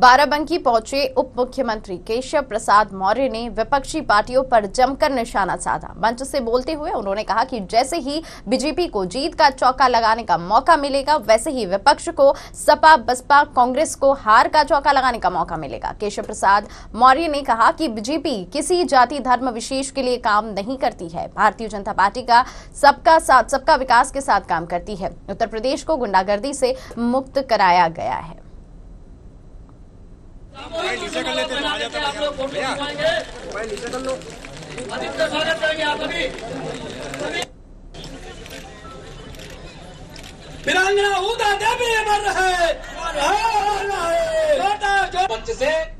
बाराबंकी पहुंचे उप मुख्यमंत्री केशव प्रसाद मौर्य ने विपक्षी पार्टियों पर जमकर निशाना साधा। मंच से बोलते हुए उन्होंने कहा कि जैसे ही बीजेपी को जीत का चौका लगाने का मौका मिलेगा, वैसे ही विपक्ष को सपा, बसपा, कांग्रेस को हार का चौका लगाने का मौका मिलेगा। केशव प्रसाद मौर्य ने कहा कि बीजेपी किसी जाति धर्म विशेष के लिए काम नहीं करती है। भारतीय जनता पार्टी का सबका साथ सबका विकास के साथ काम करती है। उत्तर प्रदेश को गुंडागर्दी से मुक्त कराया गया है। ऊदा देवी है, मंच से